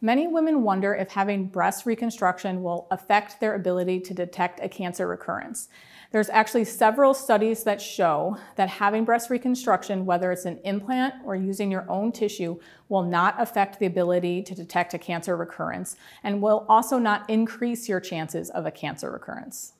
Many women wonder if having breast reconstruction will affect their ability to detect a cancer recurrence. There's actually several studies that show that having breast reconstruction, whether it's an implant or using your own tissue, will not affect the ability to detect a cancer recurrence and will also not increase your chances of a cancer recurrence.